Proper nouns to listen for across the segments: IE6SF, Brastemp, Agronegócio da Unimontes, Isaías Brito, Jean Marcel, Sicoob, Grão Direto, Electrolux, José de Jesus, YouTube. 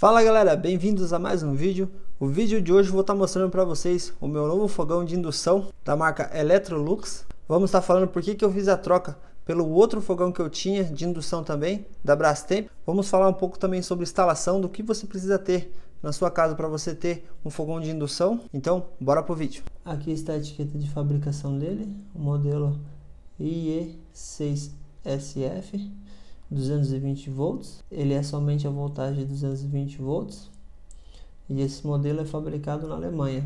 Fala galera, bem-vindos a mais um vídeo. O vídeo de hoje eu vou estar mostrando para vocês o meu novo fogão de indução da marca Electrolux. Vamos estar falando por que eu fiz a troca pelo outro fogão que eu tinha de indução também, da Brastemp. Vamos falar um pouco também sobre instalação, do que você precisa ter na sua casa para você ter um fogão de indução. Então, bora pro vídeo. Aqui está a etiqueta de fabricação dele, o modelo IE6SF. 220 volts, ele é somente a voltagem de 220 volts e esse modelo é fabricado na Alemanha.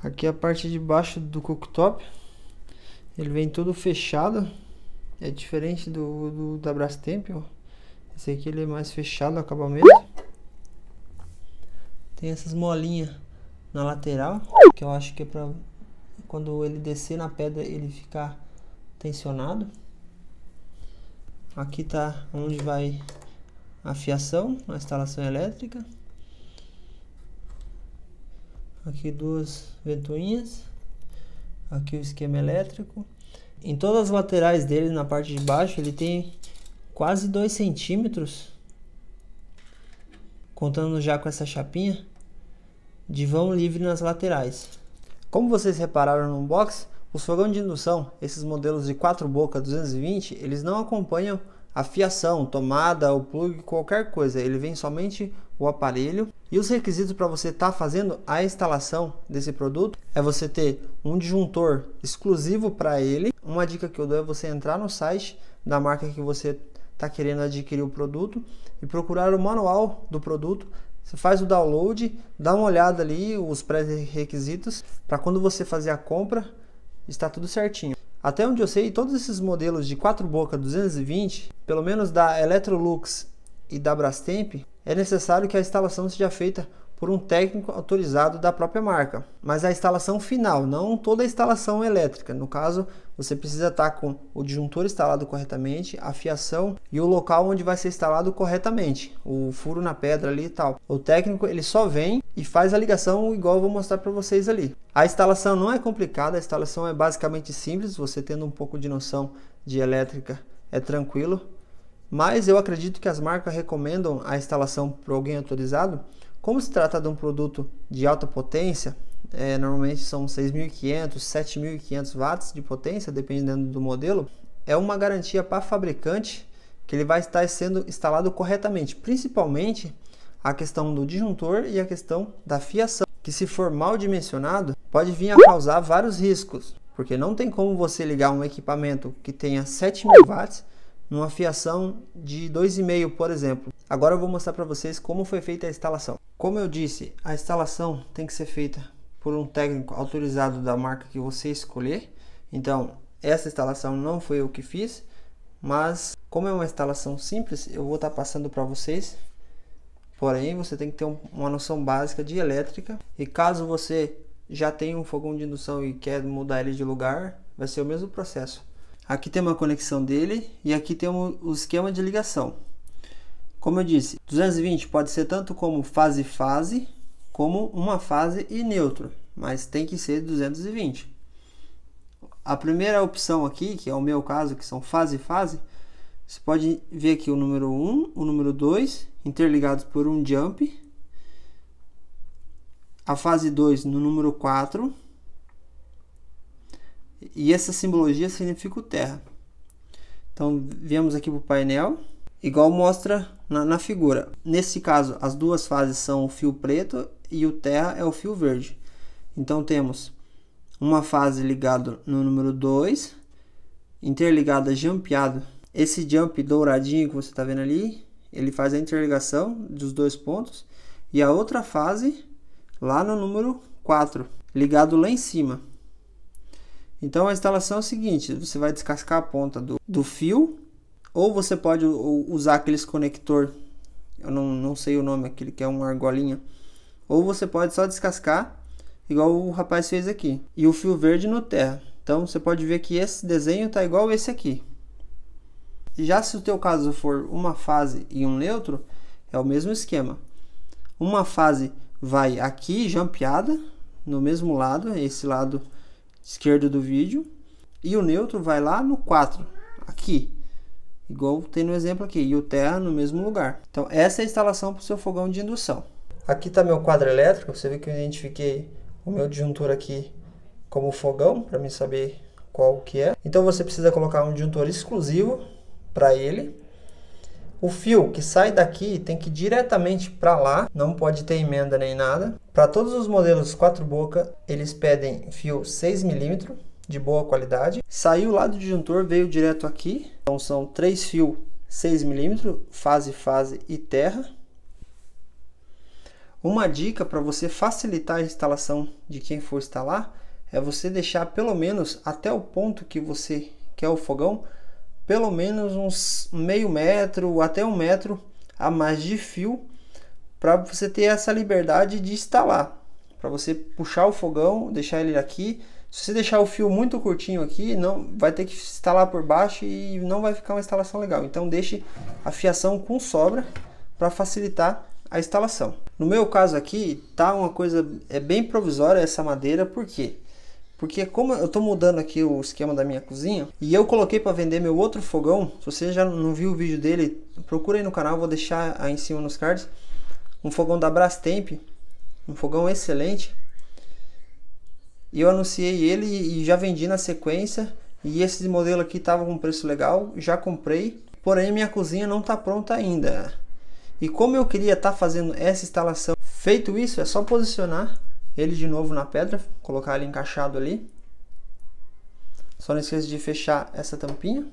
Aqui a parte de baixo do cooktop, ele vem todo fechado, é diferente da Brastemp, ó. Esse aqui ele é mais fechado o acabamento. Tem essas molinhas na lateral, que eu acho que é para quando ele descer na pedra ele ficar tensionado. Aqui tá onde vai a fiação, a instalação elétrica. Aqui duas ventoinhas, aqui o esquema elétrico. Em todas as laterais dele, na parte de baixo, ele tem quase 2 centímetros, contando já com essa chapinha, de vão livre nas laterais. Como vocês repararam no unboxing, os fogões de indução, esses modelos de 4 bocas 220, eles não acompanham a fiação, tomada, o plug, qualquer coisa. Ele vem somente o aparelho. E os requisitos para você estar fazendo a instalação desse produto é você ter um disjuntor exclusivo para ele. Uma dica que eu dou é você entrar no site da marca que você está querendo adquirir o produto e procurar o manual do produto. Você faz o download, dá uma olhada ali os pré-requisitos para quando você fazer a compra, está tudo certinho. Até onde eu sei, todos esses modelos de 4 bocas 220, pelo menos da Electrolux e da Brastemp, é necessário que a instalação seja feita por um técnico autorizado da própria marca, mas a instalação final, não toda a instalação elétrica. No caso, você precisa estar com o disjuntor instalado corretamente, a fiação e o local onde vai ser instalado corretamente, o furo na pedra ali e tal. O técnico ele só vem e faz a ligação, igual eu vou mostrar para vocês ali. A instalação não é complicada, a instalação é basicamente simples, você tendo um pouco de noção de elétrica é tranquilo. Mas eu acredito que as marcas recomendam a instalação por alguém autorizado. Como se trata de um produto de alta potência, normalmente são 6.500, 7.500 watts de potência, dependendo do modelo, é uma garantia para fabricante que ele vai estar sendo instalado corretamente, principalmente a questão do disjuntor e a questão da fiação, que se for mal dimensionado, pode vir a causar vários riscos, porque não tem como você ligar um equipamento que tenha 7.000 watts numa fiação de 2,5, por exemplo. Agora eu vou mostrar para vocês como foi feita a instalação. Como eu disse, a instalação tem que ser feita por um técnico autorizado da marca que você escolher. Então, essa instalação não foi eu que fiz, mas como é uma instalação simples, eu vou estar passando para vocês. Porém, você tem que ter uma noção básica de elétrica. E caso você já tenha um fogão de indução e quer mudar ele de lugar, vai ser o mesmo processo. Aqui tem uma conexão dele e aqui tem o esquema de ligação. Como eu disse, 220 pode ser tanto como fase-fase, como uma fase e neutro, mas tem que ser 220. A primeira opção aqui, que é o meu caso, que são fase-fase, você pode ver aqui o número 1, o número 2, interligados por um jump. A fase 2 no número 4. E essa simbologia significa o terra. Então viemos aqui para o painel, igual mostra na figura. Nesse caso, as duas fases são o fio preto e o terra é o fio verde. Então temos uma fase ligada no número 2, interligada, jumpeado. Esse jump douradinho que você está vendo ali, ele faz a interligação dos dois pontos. E a outra fase lá no número 4, ligado lá em cima. Então a instalação é o seguinte, você vai descascar a ponta do fio, ou você pode usar aqueles conector, eu não sei o nome, aquele que é uma argolinha, ou você pode só descascar, igual o rapaz fez aqui, e o fio verde no terra. Então você pode ver que esse desenho tá igual esse aqui. Já se o teu caso for uma fase e um neutro, é o mesmo esquema. Uma fase vai aqui, jampeada, no mesmo lado, esse lado esquerdo do vídeo, e o neutro vai lá no 4, aqui, igual tem no exemplo aqui, e o terra no mesmo lugar. Então essa é a instalação para o seu fogão de indução. Aqui está meu quadro elétrico, você vê que eu identifiquei o meu disjuntor aqui como fogão, para mim saber qual que é. Então você precisa colocar um disjuntor exclusivo para ele. O fio que sai daqui tem que ir diretamente para lá, não pode ter emenda nem nada. Para todos os modelos 4 boca, eles pedem fio 6 mm de boa qualidade. Saiu lá do disjuntor, veio direto aqui. Então são 3 fios 6 mm, fase, fase e terra. Uma dica para você facilitar a instalação de quem for instalar é você deixar pelo menos até o ponto que você quer o fogão pelo menos uns meio metro até 1 metro a mais de fio, para você ter essa liberdade de instalar, para você puxar o fogão, deixar ele aqui. Se você deixar o fio muito curtinho aqui, não vai ter que instalar por baixo e não vai ficar uma instalação legal. Então deixe a fiação com sobra para facilitar a instalação. No meu caso aqui tá uma coisa bem provisória essa madeira, por quê? Porque como eu estou mudando aqui o esquema da minha cozinha e eu coloquei para vender meu outro fogão, se você já não viu o vídeo dele, procura aí no canal, vou deixar aí em cima nos cards, um fogão da Brastemp, um fogão excelente. E eu anunciei ele e já vendi na sequência, e esse modelo aqui estava com preço legal, já comprei, porém minha cozinha não está pronta ainda. E como eu queria estar fazendo essa instalação, feito isso, é só posicionar ele de novo na pedra, colocar ele encaixado ali. Só não esqueça de fechar essa tampinha.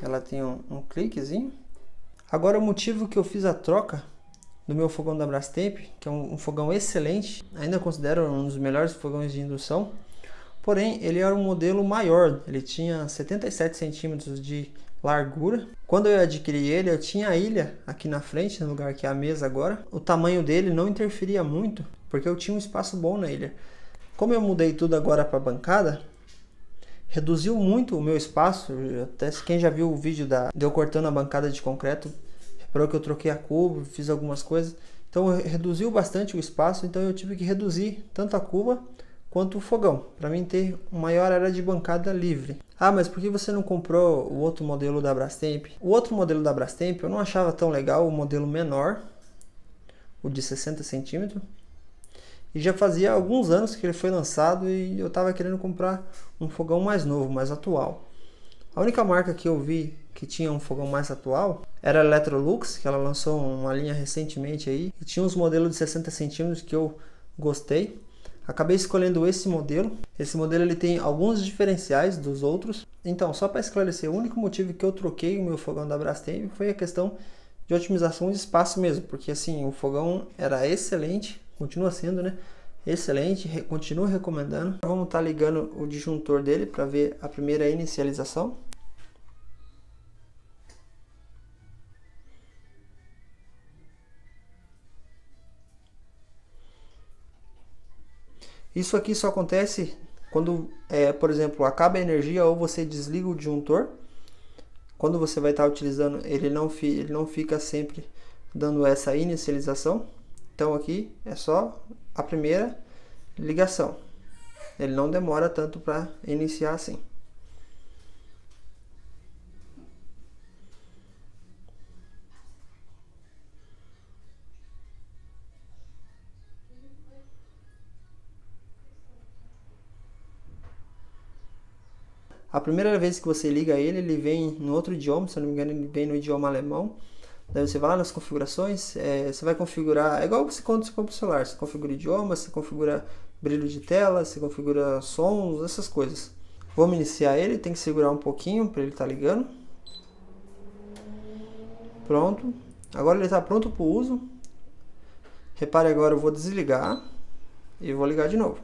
Ela tem um cliquezinho. Agora o motivo que eu fiz a troca do meu fogão da Brastemp, que é um fogão excelente, ainda considero um dos melhores fogões de indução. Porém, ele era um modelo maior, ele tinha 77 centímetros de largura. Quando eu adquiri ele, eu tinha a ilha aqui na frente, no lugar que é a mesa agora. O tamanho dele não interferia muito, porque eu tinha um espaço bom na ilha. Como eu mudei tudo agora para a bancada, reduziu muito o meu espaço. Até quem já viu o vídeo de eu cortando a bancada de concreto, reparou que eu troquei a cuba, fiz algumas coisas. Então reduziu bastante o espaço, então eu tive que reduzir tanto a cuba quanto o fogão, para mim ter uma maior área de bancada livre. Ah, mas por que você não comprou o outro modelo da Brastemp? O outro modelo da Brastemp eu não achava tão legal, o modelo menor, o de 60 centímetros. E já fazia alguns anos que ele foi lançado e eu estava querendo comprar um fogão mais novo, mais atual. A única marca que eu vi que tinha um fogão mais atual era a Electrolux, que ela lançou uma linha recentemente aí. E tinha uns modelos de 60 centímetros que eu gostei. Acabei escolhendo esse modelo. Esse modelo ele tem alguns diferenciais dos outros. Então, só para esclarecer, o único motivo que eu troquei o meu fogão da Brastemp foi a questão de otimização de espaço mesmo. Porque assim, o fogão era excelente, continua sendo, né? Excelente, continuo recomendando. Vamos estar ligando o disjuntor dele para ver a primeira inicialização. Isso aqui só acontece quando, por exemplo, acaba a energia ou você desliga o disjuntor. Quando você vai estar utilizando, ele não fica sempre dando essa inicialização. Então aqui é só a primeira ligação. Ele não demora tanto para iniciar assim. A primeira vez que você liga ele, ele vem no outro idioma, se eu não me engano ele vem no idioma alemão. Daí você vai lá nas configurações, você vai configurar, é igual que você quando você compra o celular, você configura idioma, você configura brilho de tela, você configura sons, essas coisas. Vamos iniciar ele, tem que segurar um pouquinho para ele estar ligando. Pronto, agora ele está pronto para o uso. Repare agora, eu vou desligar e vou ligar de novo.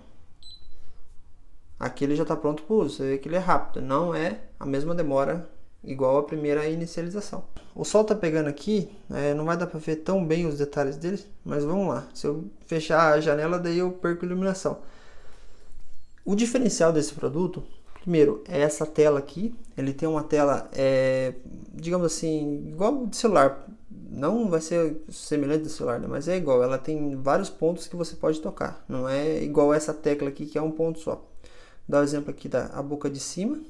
Aqui ele já está pronto para o uso, você vê que ele é rápido, não é a mesma demora igual a primeira inicialização. O sol está pegando aqui, não vai dar para ver tão bem os detalhes dele, mas vamos lá. Se eu fechar a janela, daí eu perco a iluminação. O diferencial desse produto, primeiro, é essa tela aqui. Ele tem uma tela, digamos assim, igual de celular. Não vai ser semelhante do celular, né? Mas é igual. Ela tem vários pontos que você pode tocar. Não é igual essa tecla aqui, que é um ponto só. Vou dar o exemplo aqui da a boca de cima.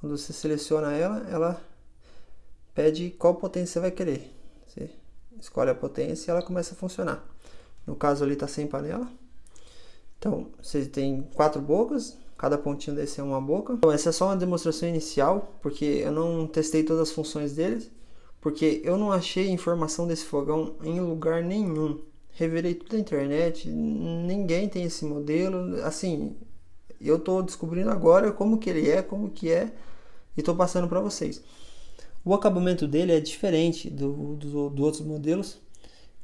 Quando você seleciona ela, ela pede qual potência você vai querer. Você escolhe a potência e ela começa a funcionar. No caso ali está sem panela. Então, você tem 4 bocas. Cada pontinho desse é uma boca. Então, essa é só uma demonstração inicial, porque eu não testei todas as funções deles. Porque eu não achei informação desse fogão em lugar nenhum. Reverei tudo na internet, ninguém tem esse modelo. Assim, eu estou descobrindo agora como que ele é, como que é, e estou passando para vocês. O acabamento dele é diferente dos outros modelos.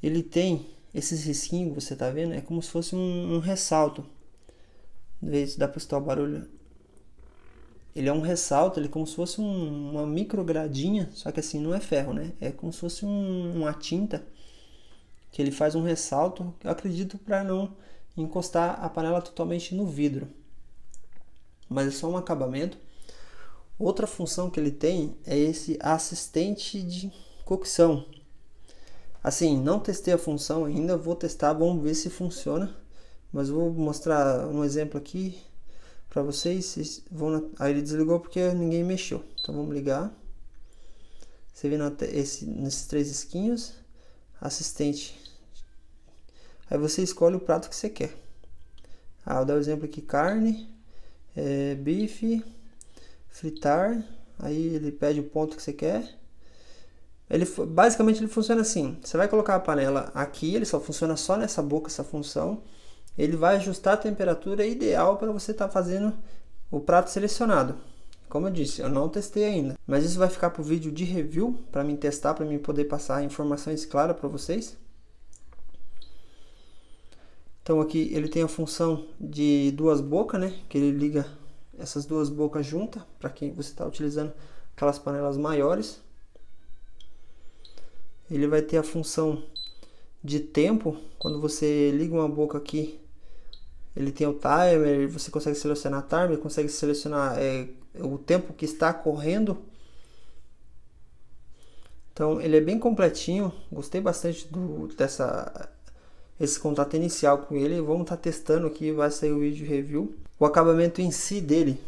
Ele tem esses risquinhos que você está vendo, é como se fosse um ressalto. Vê se dá para escutar o barulho. Ele é um ressalto, ele é como se fosse uma microgradinha, só que assim, não é ferro, né? É como se fosse uma tinta, que ele faz um ressalto, eu acredito, para não encostar a panela totalmente no vidro. Mas é só um acabamento. Outra função que ele tem é esse assistente de cocção. Assim, não testei a função ainda, vou testar, vamos ver se funciona. Mas vou mostrar um exemplo aqui para vocês, aí ele desligou porque ninguém mexeu. Então vamos ligar. Você vê nesses 3 esquinhos, assistente. Aí você escolhe o prato que você quer. Ah, vou dar o exemplo aqui, carne, bife, fritar. Aí ele pede o ponto que você quer. Basicamente ele funciona assim. Você vai colocar a panela aqui, ele só funciona só nessa boca, essa função. Ele vai ajustar a temperatura ideal para você estar fazendo o prato selecionado. Como eu disse, eu não testei ainda, mas isso vai ficar para o vídeo de review, para mim testar, para mim poder passar informações claras para vocês. Então aqui ele tem a função de 2 bocas, né? Que ele liga essas 2 bocas juntas, para quem você está utilizando aquelas panelas maiores. Ele vai ter a função de tempo, quando você liga uma boca aqui, ele tem o timer, você consegue selecionar timer, consegue selecionar o tempo que está correndo. Então ele é bem completinho, gostei bastante desse contato inicial com ele. Vamos estar testando aqui, vai sair o vídeo review. O acabamento em si dele,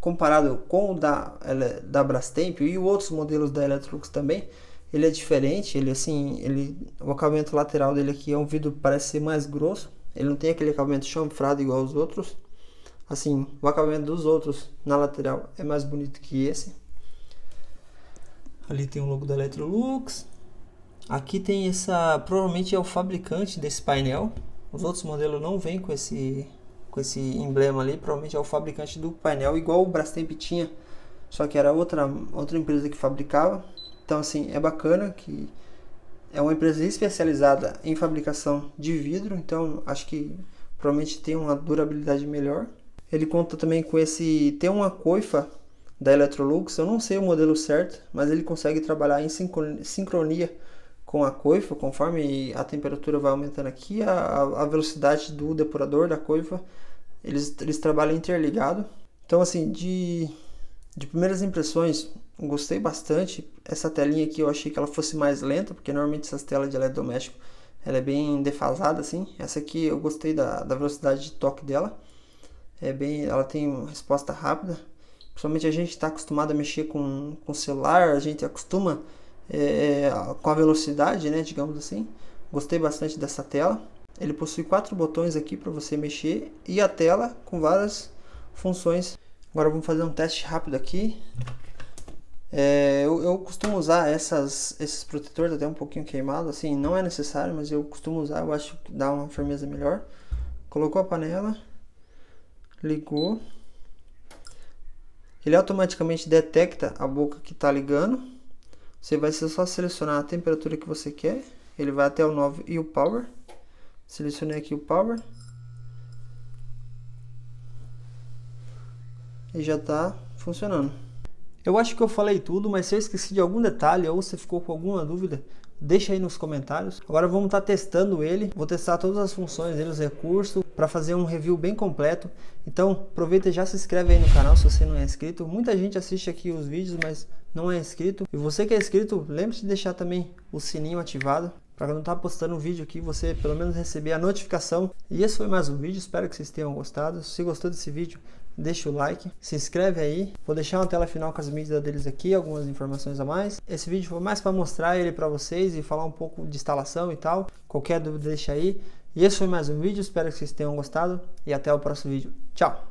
comparado com o da Brastemp e outros modelos da Electrolux também, ele é diferente. Ele assim, o acabamento lateral dele aqui é um vidro, parece ser mais grosso. Ele não tem aquele acabamento chanfrado igual aos outros. Assim, o acabamento dos outros na lateral é mais bonito que esse. Ali tem o logo da Electrolux. Aqui tem essa, provavelmente é o fabricante desse painel. Os outros modelos não vêm com esse emblema ali. Provavelmente é o fabricante do painel, igual o Brastemp tinha, só que era outra empresa que fabricava. Então assim, é bacana que é uma empresa especializada em fabricação de vidro, então acho que provavelmente tem uma durabilidade melhor. Ele conta também com tem uma coifa da Electrolux, eu não sei o modelo certo, mas ele consegue trabalhar em sincronia com a coifa, conforme a temperatura vai aumentando aqui, a velocidade do depurador da coifa, eles trabalham interligado. Então assim, de primeiras impressões, gostei bastante. Essa telinha aqui eu achei que ela fosse mais lenta, porque normalmente essas telas de eletrodoméstico ela é bem defasada assim. Essa aqui eu gostei da velocidade de toque dela, ela tem uma resposta rápida. Principalmente a gente está acostumado a mexer com o celular, a gente acostuma com a velocidade, né, digamos assim. Gostei bastante dessa tela. Ele possui 4 botões aqui para você mexer e a tela com várias funções. Agora vamos fazer um teste rápido aqui. Eu costumo usar esses protetores até um pouquinho queimados, assim, não é necessário, mas eu costumo usar, eu acho que dá uma firmeza melhor. Colocou a panela, ligou, ele automaticamente detecta a boca que está ligando. Você vai só selecionar a temperatura que você quer, ele vai até o 9 e o power. Selecionei aqui o power e já está funcionando. Eu acho que eu falei tudo, mas se eu esqueci de algum detalhe ou você ficou com alguma dúvida, Deixa aí nos comentários. Agora vamos estar testando ele, vou testar todas as funções dele, os recursos, para fazer um review bem completo. Então aproveita e já se inscreve aí no canal se você não é inscrito. Muita gente assiste aqui os vídeos, mas não é inscrito. E você que é inscrito, lembre-se de deixar também o sininho ativado, para não estar postando um vídeo aqui, você pelo menos receber a notificação. E esse foi mais um vídeo, espero que vocês tenham gostado. Se gostou desse vídeo, deixa o like, se inscreve aí. Vou deixar uma tela final com as mídias deles aqui, algumas informações a mais. Esse vídeo foi mais para mostrar ele para vocês e falar um pouco de instalação e tal. Qualquer dúvida deixa aí. E esse foi mais um vídeo, espero que vocês tenham gostado e até o próximo vídeo. Tchau!